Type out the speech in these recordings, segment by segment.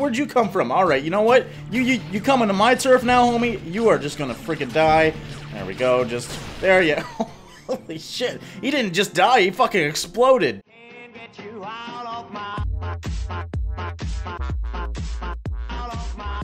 Where'd you come from? Alright, you know what? You coming to my turf now, homie? You are just gonna freaking die. There we go, just... There you... Holy shit. He didn't just die, he fucking exploded. Can't get you out of my... Out of my...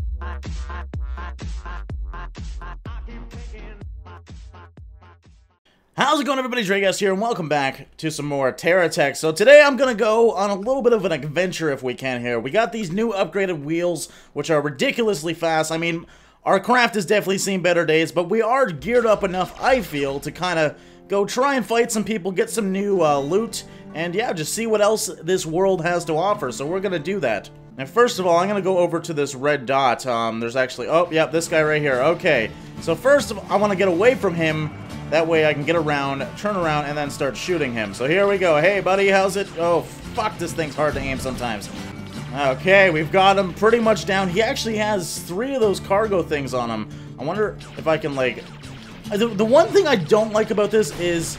How's it going, everybody? Draegast here, and welcome back to some more TerraTech. So today I'm going to go on a little bit of an adventure if we can here. We got these new upgraded wheels, which are ridiculously fast. I mean, our craft has definitely seen better days, but we are geared up enough, I feel, to kind of go try and fight some people, get some new loot, and yeah, just see what else this world has to offer. So we're going to do that. Now, first of all, I'm going to go over to this red dot. There's actually... Oh, yeah, this guy right here. Okay. So first of all, I want to get away from him. That way I can get around, turn around, and then start shooting him. So here we go. Hey, buddy, how's it? Oh, fuck, this thing's hard to aim sometimes. Okay, we've got him pretty much down. He actually has 3 of those cargo things on him. I wonder if I can, like... The one thing I don't like about this is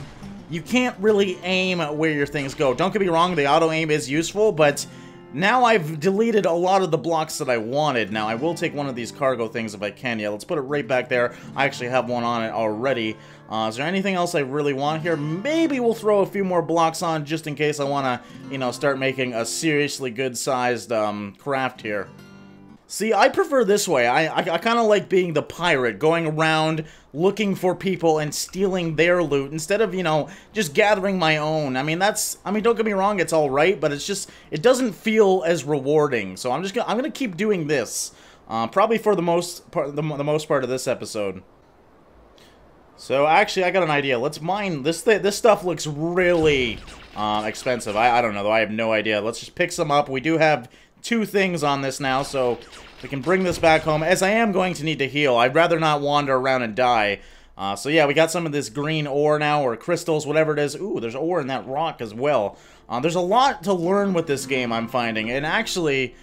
you can't really aim where your things go. Don't get me wrong, the auto-aim is useful, but... Now I've deleted a lot of the blocks that I wanted. Now I will take one of these cargo things if I can. Yeah, let's put it right back there. I actually have one on it already. Is there anything else I really want here? Maybe we'll throw a few more blocks on just in case I want to, you know, start making a seriously good-sized craft here. See, I prefer this way. I kind of like being the pirate, going around looking for people and stealing their loot instead of, you know, just gathering my own. I mean, that's... I mean, don't get me wrong, it's alright, but it's just... It doesn't feel as rewarding, so I'm just gonna... I'm gonna keep doing this. Probably for the most part, the most part of this episode. So, actually, I got an idea. Let's mine... This stuff looks really expensive. I don't know, though. I have no idea. Let's just pick some up. We do have... 2 things on this now, so we can bring this back home, as I am going to need to heal. I'd rather not wander around and die. So yeah, we got some of this green ore now, or crystals, whatever it is. Ooh, there's ore in that rock as well. There's a lot to learn with this game, I'm finding, and actually...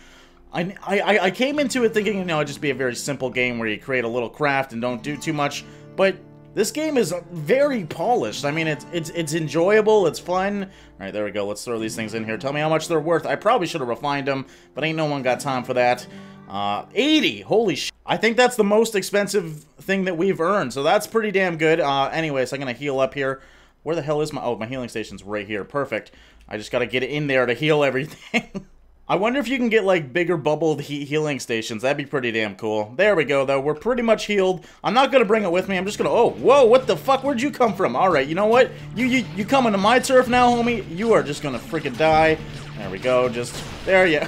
I came into it thinking, you know, it'd just be a very simple game where you create a little craft and don't do too much, but... This game is very polished. I mean, it's enjoyable, it's fun. Alright, there we go. Let's throw these things in here. Tell me how much they're worth. I probably should have refined them, but ain't no one got time for that. 80! Holy shit. I think that's the most expensive thing that we've earned, so that's pretty damn good. Anyways, I'm gonna heal up here. Where the hell is my... Oh, my healing station's right here. Perfect. I just gotta get in there to heal everything. I wonder if you can get, like, bigger bubbled healing stations. That'd be pretty damn cool. There we go, though. We're pretty much healed. I'm not gonna bring it with me. I'm just gonna... Oh, whoa, what the fuck? Where'd you come from? Alright, you know what? You coming to my turf now, homie? You are just gonna freaking die. There we go, just... There you...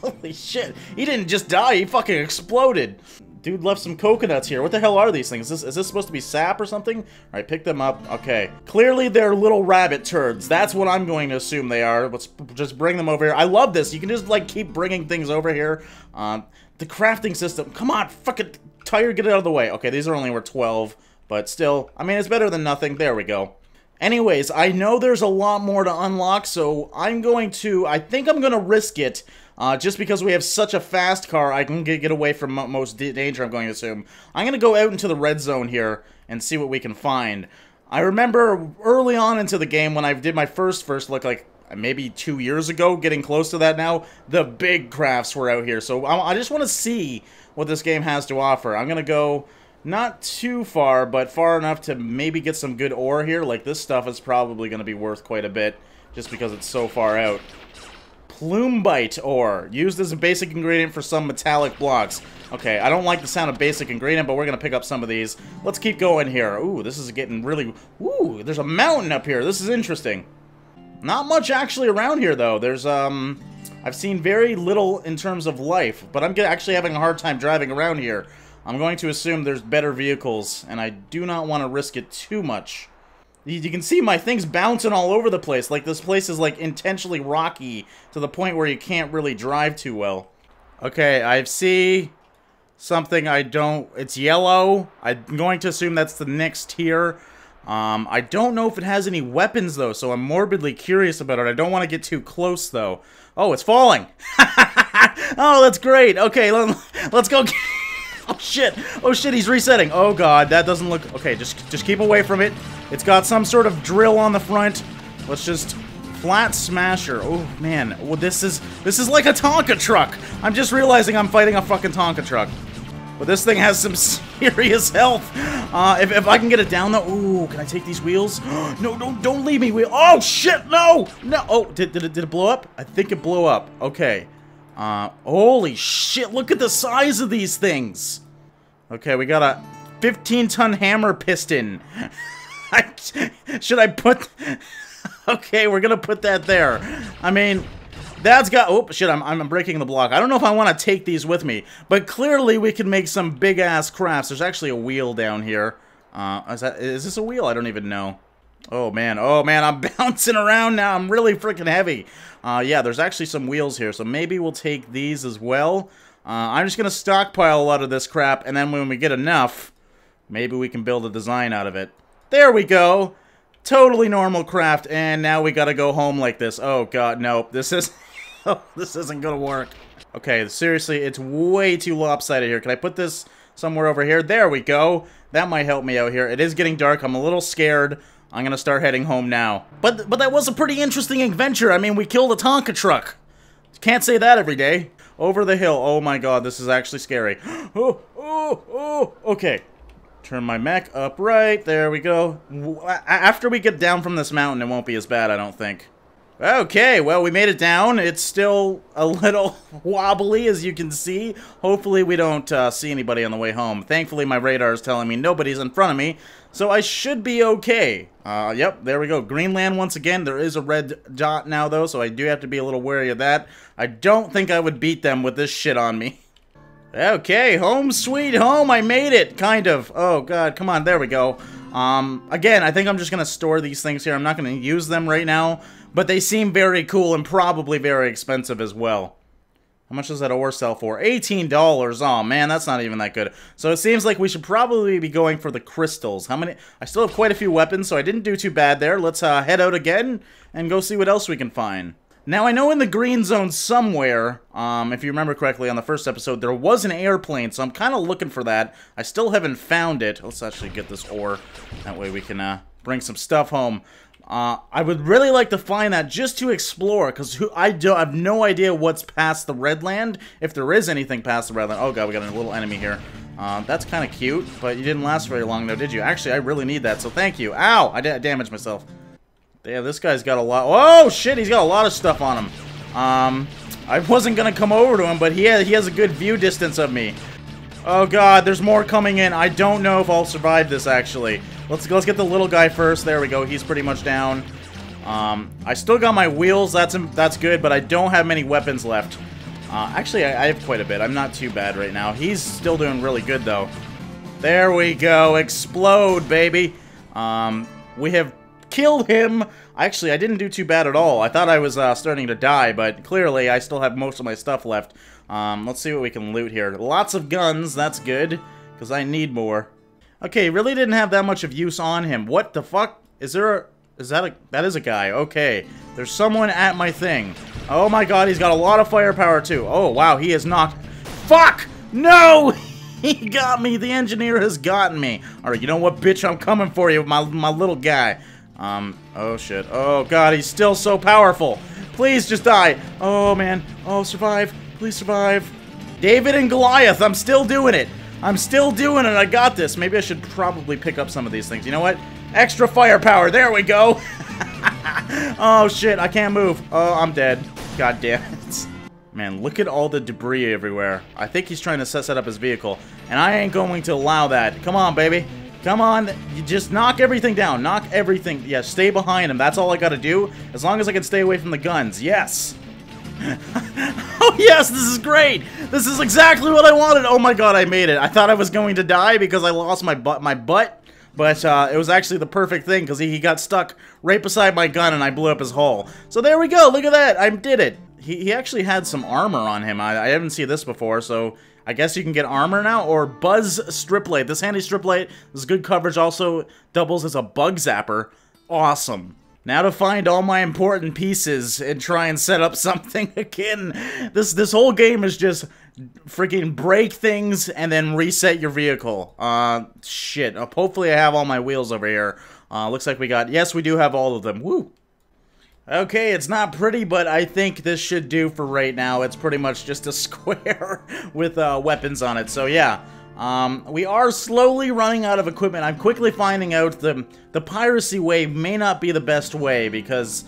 Holy shit. He didn't just die, he fucking exploded. Dude left some coconuts here. What the hell are these things? Is this supposed to be sap or something? Alright, pick them up. Okay. Clearly they're little rabbit turds. That's what I'm going to assume they are. Let's just bring them over here. I love this. You can just, like, keep bringing things over here. The crafting system. Come on, fucking tired. Get it out of the way. Okay, these are only worth 12, but still. I mean, it's better than nothing. There we go. Anyways, I know there's a lot more to unlock, so I'm going to... I think I'm going to risk it. Just because we have such a fast car, I can get away from most danger, I'm going to assume. I'm going to go out into the red zone here and see what we can find. I remember early on into the game when I did my first look, like maybe 2 years ago, getting close to that now, the big crafts were out here. So I just want to see what this game has to offer. I'm going to go not too far, but far enough to maybe get some good ore here. Like, this stuff is probably going to be worth quite a bit just because it's so far out. Plumbite ore. Used as a basic ingredient for some metallic blocks. Okay, I don't like the sound of basic ingredient, but we're gonna pick up some of these. Let's keep going here. Ooh, this is getting really... Ooh, there's a mountain up here. This is interesting. Not much actually around here, though. There's, I've seen very little in terms of life, but I'm actually having a hard time driving around here. I'm going to assume there's better vehicles, and I do not want to risk it too much. You can see my thing's bouncing all over the place. Like, this place is, like, intentionally rocky to the point where you can't really drive too well. Okay, I see something I don't... It's yellow. I'm going to assume that's the next tier. I don't know if it has any weapons, though, so I'm morbidly curious about it. I don't want to get too close, though. Oh, it's falling. Oh, that's great. Okay, let's go get... Oh, shit. Oh, shit, he's resetting. Oh, God, that doesn't look... Okay, just keep away from it. It's got some sort of drill on the front. Let's just Flat Smasher. Oh man, well, this is like a Tonka truck. I'm just realizing I'm fighting a fucking Tonka truck. But this thing has some serious health. If I can get it down though, ooh, can I take these wheels? No, don't leave me, wheel. Oh shit, no, no. Oh, did it blow up? I think it blew up. Okay. Holy shit! Look at the size of these things. Okay, we got a 15-ton hammer piston. Should I put? Okay, we're gonna put that there. I mean, that's got. Oh shit! I'm breaking the block. I don't know if I want to take these with me, but clearly we can make some big ass crafts. There's actually a wheel down here. Is this a wheel? I don't even know. Oh man, I'm bouncing around now. I'm really freaking heavy. Yeah, there's actually some wheels here, so maybe we'll take these as well. I'm just gonna stockpile a lot of this crap, and then when we get enough, maybe we can build a design out of it. There we go. Totally normal craft, and now we gotta go home like this. Oh god, nope. This isn't gonna work. Okay, seriously, it's way too lopsided here. Can I put this somewhere over here? There we go. That might help me out here. It is getting dark. I'm a little scared. I'm gonna start heading home now. But that was a pretty interesting adventure. I mean, we killed a Tonka truck. Can't say that every day. Over the hill. Oh my god, this is actually scary. Oh, oh, oh. Okay. Turn my mech up right. There we go. After we get down from this mountain, it won't be as bad, I don't think. Okay, well, we made it down. It's still a little wobbly, as you can see. Hopefully we don't see anybody on the way home. Thankfully, my radar is telling me nobody's in front of me, so I should be okay. Yep, there we go. Greenland once again. There is a red dot now, though, so I do have to be a little wary of that. I don't think I would beat them with this shit on me. Okay, home sweet home. I made it, kind of. Oh, god, come on. There we go. Again, I think I'm just going to store these things here. I'm not going to use them right now. But they seem very cool and probably very expensive as well. How much does that ore sell for? $18. Oh man, that's not even that good. So it seems like we should probably be going for the crystals. How many? I still have quite a few weapons, so I didn't do too bad there. Let's head out again and go see what else we can find. Now I know in the green zone somewhere, if you remember correctly on the first episode, there was an airplane, so I'm kind of looking for that. I still haven't found it. Let's actually get this ore. That way we can bring some stuff home. I would really like to find that just to explore, because I have no idea what's past the red land, if there is anything past the red land. Oh god, we got a little enemy here. That's kind of cute, but you didn't last very long though, did you? Actually, I really need that, so thank you. Ow! I damaged myself. Yeah, this guy's got a lot. Oh shit, he's got a lot of stuff on him. I wasn't gonna come over to him, but he has a good view distance of me. Oh god, there's more coming in. I don't know if I'll survive this, actually. Let's get the little guy first. There we go. He's pretty much down. I still got my wheels. That's good, but I don't have many weapons left. Actually, I have quite a bit. I'm not too bad right now. He's still doing really good, though. There we go. Explode, baby. We have killed him. Actually, I didn't do too bad at all. I thought I was starting to die, but clearly I still have most of my stuff left. Let's see what we can loot here. Lots of guns, that's good, because I need more. Okay, really didn't have that much of use on him. What the fuck? That is a guy. Okay. There's someone at my thing. Oh my god, he's got a lot of firepower too. Oh wow, he is not. Fuck! No! He got me! The engineer has gotten me. Alright, you know what, bitch? I'm coming for you, my little guy. Oh shit. Oh god, he's still so powerful. Please just die. Oh man. Oh, survive. Please survive. David and Goliath, I'm still doing it. I'm still doing it. I got this. Maybe I should probably pick up some of these things. You know what? Extra firepower. There we go. Oh, shit. I can't move. Oh, I'm dead. God damn it. Man, look at all the debris everywhere. I think he's trying to set up his vehicle. And I ain't going to allow that. Come on, baby. Come on. You just knock everything down. Knock everything. Yeah, stay behind him. That's all I gotta do. As long as I can stay away from the guns. Yes. Oh yes, this is great! This is exactly what I wanted! Oh my god, I made it. I thought I was going to die because I lost my butt, but it was actually the perfect thing because he got stuck right beside my gun and I blew up his hull. So there we go, look at that, I did it. He actually had some armor on him, I haven't seen this before, so I guess you can get armor now, or Buzz Strip Light. This handy strip light is good coverage, also doubles as a bug zapper. Awesome. Now to find all my important pieces and try and set up something again. This whole game is just freaking break things and then reset your vehicle. Shit. Hopefully I have all my wheels over here. Looks like we do have all of them. Woo! Okay, it's not pretty, but I think this should do for right now. It's pretty much just a square with weapons on it. So yeah, we are slowly running out of equipment. I'm quickly finding out the piracy way may not be the best way, because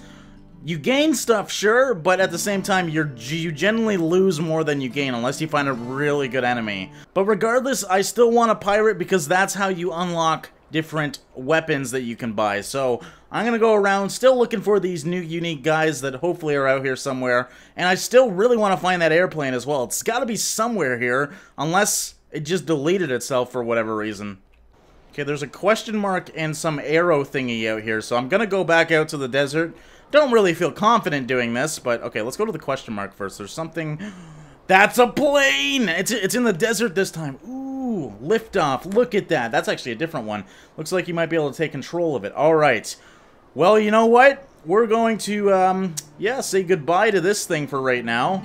you gain stuff, sure, but at the same time, you generally lose more than you gain unless you find a really good enemy. But regardless, I still want a pirate because that's how you unlock different weapons that you can buy. So I'm gonna go around still looking for these new unique guys that hopefully are out here somewhere, and I still really want to find that airplane as well. It's got to be somewhere here, unless it just deleted itself for whatever reason. Okay, there's a question mark and some arrow thingy out here, so I'm gonna go back out to the desert. Don't really feel confident doing this, but okay, let's go to the question mark first. There's something. That's a plane! It's in the desert this time. Ooh. Ooh, liftoff. Look at that. That's actually a different one. Looks like you might be able to take control of it. All right. Well, you know what? We're going to, yeah, say goodbye to this thing for right now.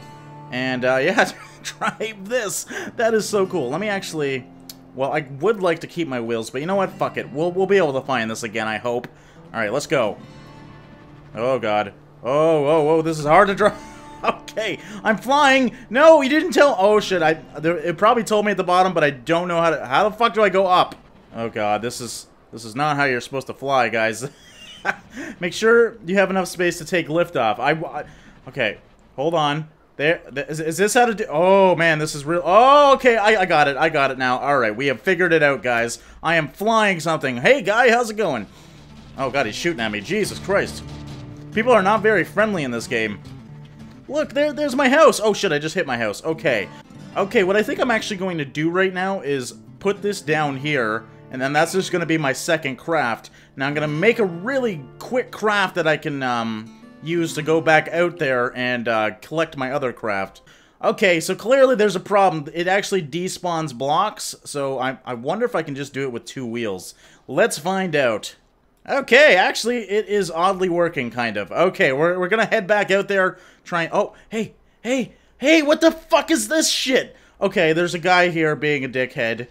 And, yeah, try this. That is so cool. Let me actually, well, I would like to keep my wheels, but you know what? Fuck it. We'll be able to find this again, I hope. All right, let's go. Oh, God. Oh, oh, oh, this is hard to drive. Okay, I'm flying. No, you didn't tell. Oh shit! It probably told me at the bottom, but I don't know how to. How the fuck do I go up? Oh god, this is not how you're supposed to fly, guys. Make sure you have enough space to take liftoff. Okay, hold on. Is this how to do? Oh man, this is real. Oh, okay, I got it. I got it now. All right, we have figured it out, guys. I am flying something. Hey guy, how's it going? Oh god, he's shooting at me. Jesus Christ! People are not very friendly in this game. Look, there's my house! Oh shit, I just hit my house. Okay. Okay, what I think I'm actually going to do right now is put this down here, and then that's just going to be my second craft. Now I'm going to make a really quick craft that I can use to go back out there and collect my other craft. Okay, so clearly there's a problem. It actually despawns blocks, so I wonder if I can just do it with two wheels. Let's find out. Okay, actually, it is oddly working, kind of. Okay, we're gonna head back out there, trying. Oh, hey, hey, hey, what the fuck is this shit? Okay, there's a guy here being a dickhead.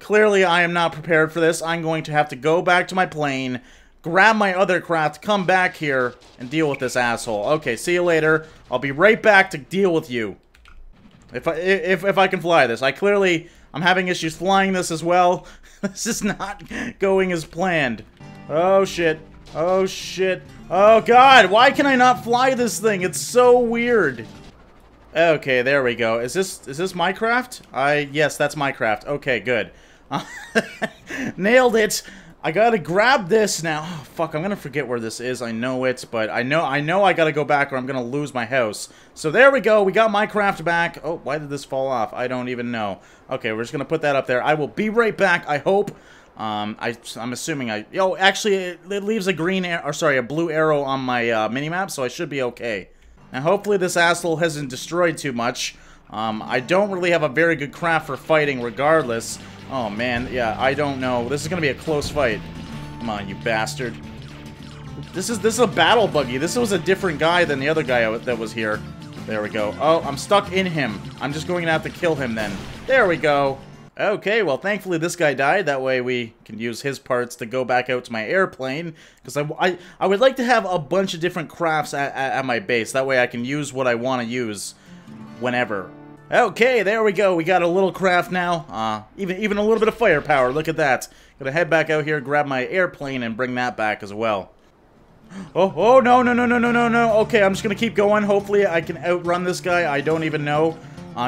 Clearly I am not prepared for this. I'm going to have to go back to my plane, grab my other craft, come back here, and deal with this asshole. Okay, see you later. I'll be right back to deal with you. If I can fly this. I'm having issues flying this as well. This is not going as planned. Oh shit. Oh shit. Oh god, why can I not fly this thing? It's so weird. Okay, there we go. Is this Minecraft? Yes, that's Minecraft. Okay, good. Nailed it. I gotta grab this now. Oh, fuck, I'm gonna forget where this is. I know it, but I know I gotta go back or I'm gonna lose my house. So there we go. We got Minecraft back. Oh, why did this fall off? I don't even know. Okay, we're just gonna put that up there. I will be right back, I hope. I'm assuming oh, actually, it leaves a green arrow, or sorry, a blue arrow on my, minimap, so I should be okay. Now, hopefully this asshole hasn't destroyed too much. I don't really have a very good craft for fighting regardless. Oh, man, yeah, I don't know. This is gonna be a close fight. Come on, you bastard. This is a battle buggy. This was a different guy than the other guy that was here. There we go. Oh, I'm stuck in him. I'm just going to have to kill him then. There we go. Okay, well, thankfully this guy died. That way we can use his parts to go back out to my airplane. Because I would like to have a bunch of different crafts at my base. That way I can use what I want to use whenever. Okay, there we go. We got a little craft now. Even a little bit of firepower. Look at that. Gonna head back out here, grab my airplane, and bring that back as well. Oh, oh, no, no, no, no, no, no, no. Okay, I'm just gonna keep going. Hopefully I can outrun this guy. I don't even know.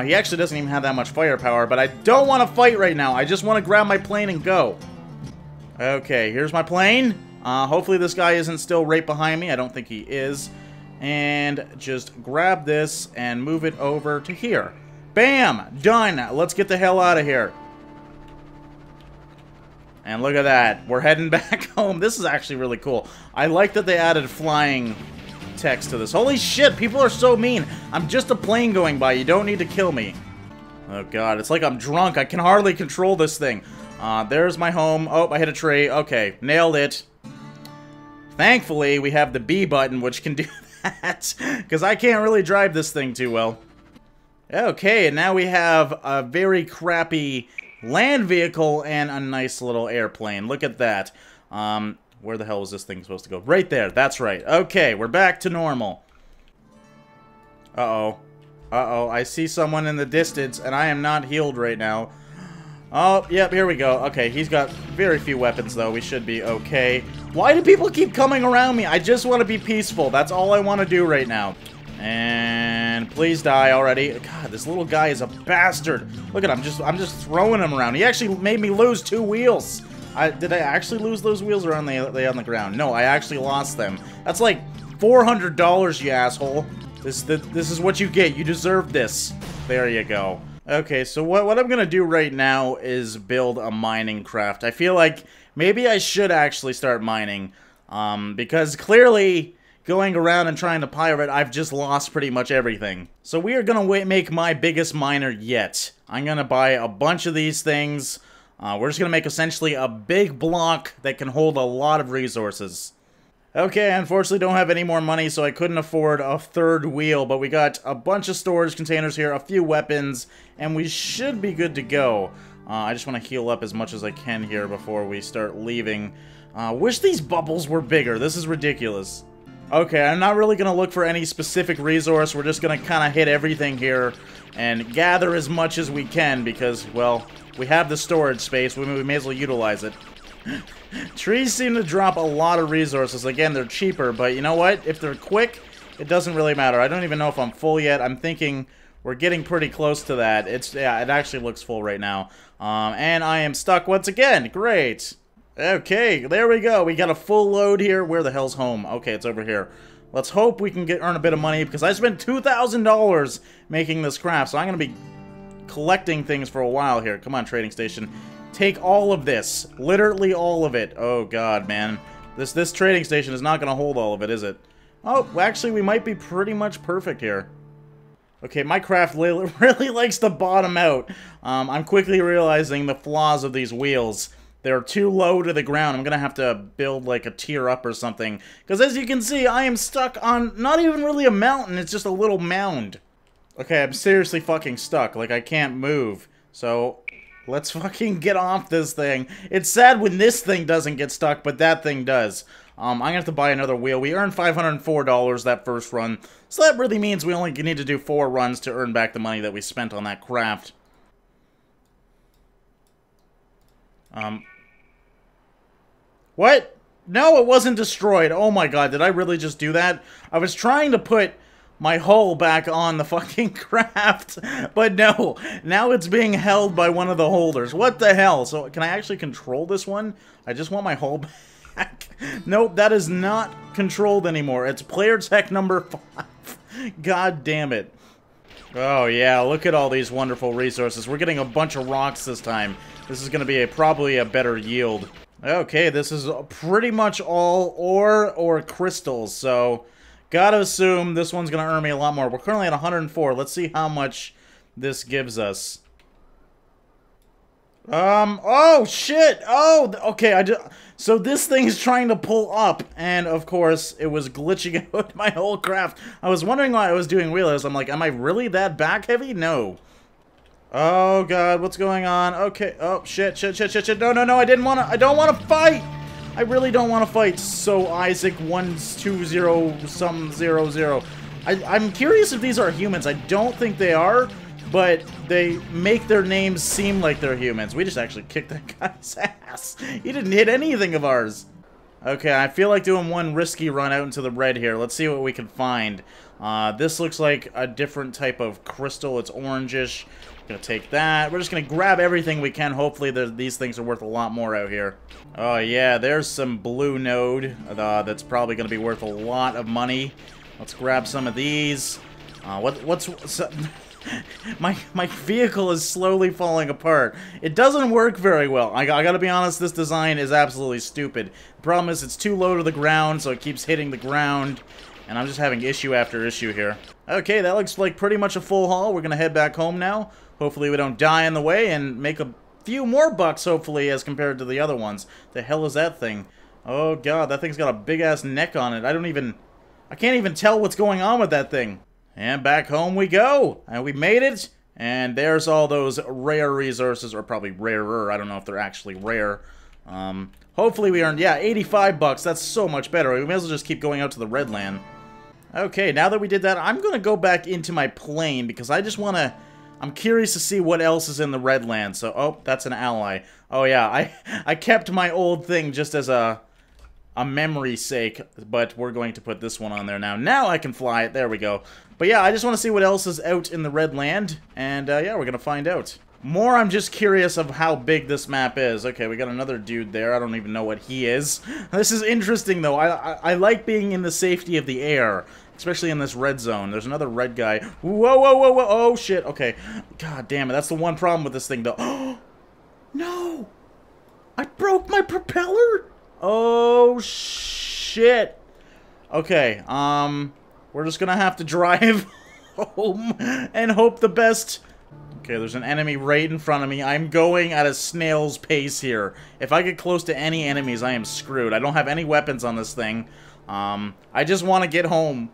He actually doesn't even have that much firepower, but I don't want to fight right now. I just want to grab my plane and go. Okay, here's my plane. Hopefully this guy isn't still right behind me. I don't think he is. And just grab this and move it over to here. Bam! Done! Let's get the hell out of here. And look at that. We're heading back home. This is actually really cool. I like that they added flying text to this. Holy shit, people are so mean. I'm just a plane going by. You don't need to kill me. Oh god, it's like I'm drunk. I can hardly control this thing. There's my home. Oh, I hit a tree. Okay, nailed it. Thankfully, we have the B button, which can do that. Because I can't really drive this thing too well. Okay, and now we have a very crappy land vehicle and a nice little airplane. Look at that. Where the hell was this thing supposed to go? Right there. That's right. Okay, we're back to normal. Uh-oh. Uh-oh. I see someone in the distance, and I am not healed right now. Oh, yep, here we go. Okay, he's got very few weapons, though. We should be okay. Why do people keep coming around me? I just want to be peaceful. That's all I want to do right now. And please die already. God, this little guy is a bastard. Look at him. I'm just throwing him around. He actually made me lose 2 wheels. Did I actually lose those wheels, or are they on the ground? No, I actually lost them. That's like $400, you asshole. This is what you get. You deserve this. There you go. Okay, so what I'm gonna do right now is build a mining craft. I feel like maybe I should actually start mining, because clearly going around and trying to pirate, I've just lost pretty much everything. So we are gonna make my biggest miner yet. I'm gonna buy a bunch of these things. We're just gonna make essentially a big block that can hold a lot of resources. Okay, I unfortunately don't have any more money, so I couldn't afford a third wheel, but we got a bunch of storage containers here, a few weapons, and we should be good to go. I just want to heal up as much as I can here before we start leaving. Wish these bubbles were bigger. This is ridiculous. Okay, I'm not really going to look for any specific resource. We're just going to kind of hit everything here and gather as much as we can because, well, we have the storage space. We may as well utilize it. Trees seem to drop a lot of resources. Again, they're cheaper, but you know what? If they're quick, it doesn't really matter. I don't even know if I'm full yet. I'm thinking we're getting pretty close to that. Yeah, it actually looks full right now. And I am stuck once again. Great. Okay, there we go. We got a full load here. Where the hell's home? Okay, it's over here. Let's hope we can earn a bit of money because I spent $2,000 making this craft, so I'm going to be collecting things for a while here. Come on, trading station. Take all of this. Literally all of it. Oh, God, man. This trading station is not going to hold all of it, is it? Oh, actually, we might be pretty much perfect here. Okay, my craft really likes to bottom out. I'm quickly realizing the flaws of these wheels. They're too low to the ground. I'm going to have to build, like, a tier up or something. Because as you can see, I am stuck on not even really a mountain. It's just a little mound. Okay, I'm seriously fucking stuck. Like, I can't move. So... let's fucking get off this thing. It's sad when this thing doesn't get stuck, but that thing does. I'm gonna have to buy another wheel. We earned $504 that first run, so that really means we only need to do 4 runs to earn back the money that we spent on that craft. What? No, it wasn't destroyed. Oh my god, did I really just do that? I was trying to put my hull back on the fucking craft, but no, now it's being held by one of the holders. What the hell? So can I actually control this one? I just want my hull back. Nope, that is not controlled anymore. It's player tech number 5. God damn it. Oh yeah, look at all these wonderful resources. We're getting a bunch of rocks this time. This is gonna be probably a better yield. Okay, this is pretty much all ore or crystals, so... gotta assume this one's gonna earn me a lot more. We're currently at 104. Let's see how much this gives us. Oh shit! Oh, okay, so this thing's trying to pull up, and of course, it was glitching out my whole craft. I was wondering why I was doing wheelers. I'm like, am I really that back heavy? No. Oh god, what's going on? Okay, oh shit, shit, shit, shit, shit. No, no, no, I don't wanna fight! I really don't want to fight, so Isaac 120 some 00. I'm curious if these are humans. I don't think they are, but they make their names seem like they're humans. We just actually kicked that guy's ass. He didn't hit anything of ours. Okay, I feel like doing one risky run out into the red here. Let's see what we can find. This looks like a different type of crystal. It's orangish. Gonna take that. We're just gonna grab everything we can. Hopefully these things are worth a lot more out here. Oh yeah, there's some blue node that's probably gonna be worth a lot of money. Let's grab some of these. So, my vehicle is slowly falling apart. It doesn't work very well. I gotta be honest, this design is absolutely stupid. The problem is it's too low to the ground, so it keeps hitting the ground. And I'm just having issue after issue here. Okay, that looks like pretty much a full haul. We're gonna head back home now. Hopefully we don't die on the way and make a few more bucks, hopefully, as compared to the other ones. The hell is that thing? Oh god, that thing's got a big-ass neck on it. I can't even tell what's going on with that thing. And back home we go! And we made it! And there's all those rare resources, or probably rarer, I don't know if they're actually rare. Hopefully we earned, yeah, 85 bucks. That's so much better. We may as well just keep going out to the Redland. Okay, now that we did that, I'm going to go back into my plane because I just want to... I'm curious to see what else is in the Redland. So, oh, that's an ally. Oh, yeah, I kept my old thing just as a memory's sake, but we're going to put this one on there now. Now I can fly it. There we go. But, yeah, I just want to see what else is out in the Redland, and, yeah, we're going to find out. More, I'm just curious of how big this map is. Okay, we got another dude there. I don't even know what he is. This is interesting, though. I like being in the safety of the air. Especially in this red zone. There's another red guy. Whoa, whoa, whoa, whoa. Oh, shit. Okay. God damn it. That's the one problem with this thing, though. Oh, no. I broke my propeller. Oh, shit. Okay. We're just gonna have to drive home and hope the best. Okay, there's an enemy right in front of me. I'm going at a snail's pace here. If I get close to any enemies, I am screwed. I don't have any weapons on this thing. I just want to get home.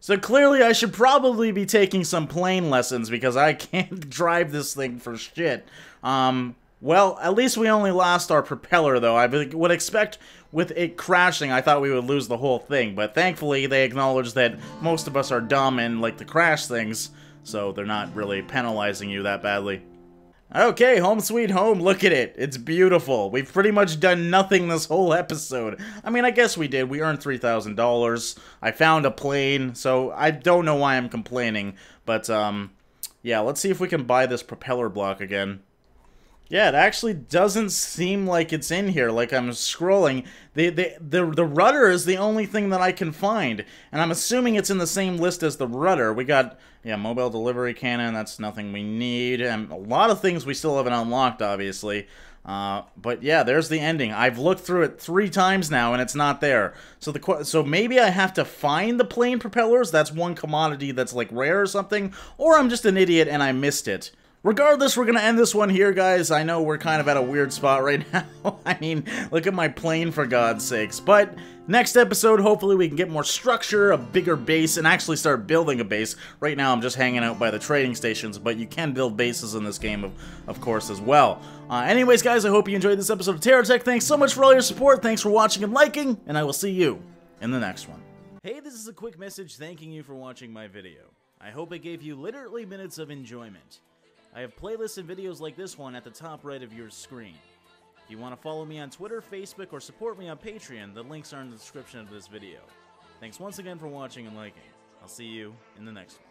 So clearly I should probably be taking some plane lessons because I can't drive this thing for shit. Well, at least we only lost our propeller though. I would expect with it crashing, I thought we would lose the whole thing. But thankfully they acknowledge that most of us are dumb and like to crash things. So they're not really penalizing you that badly. Okay, home sweet home, look at it. It's beautiful. We've pretty much done nothing this whole episode. I mean, I guess we did. We earned $3,000. I found a plane, so I don't know why I'm complaining. But, yeah, let's see if we can buy this propeller block again. Yeah, it actually doesn't seem like it's in here. Like, I'm scrolling. The rudder is the only thing that I can find. And I'm assuming it's in the same list as the rudder. We got, yeah, mobile delivery cannon. That's nothing we need. And a lot of things we still haven't unlocked, obviously. But, yeah, there's the ending. I've looked through it 3 times now, and it's not there. So, so maybe I have to find the plane propellers. That's one commodity that's, like, rare or something. Or I'm just an idiot and I missed it. Regardless, we're gonna end this one here, guys. I know we're kind of at a weird spot right now. I mean, look at my plane, for God's sakes. But next episode, hopefully we can get more structure, a bigger base, and actually start building a base. Right now, I'm just hanging out by the trading stations, but you can build bases in this game, of course, as well. Anyways, guys, I hope you enjoyed this episode of TerraTech. Thanks so much for all your support. Thanks for watching and liking, and I will see you in the next one. Hey, this is a quick message thanking you for watching my video. I hope it gave you literally minutes of enjoyment. I have playlists and videos like this one at the top right of your screen. If you want to follow me on Twitter, Facebook, or support me on Patreon, the links are in the description of this video. Thanks once again for watching and liking. I'll see you in the next one.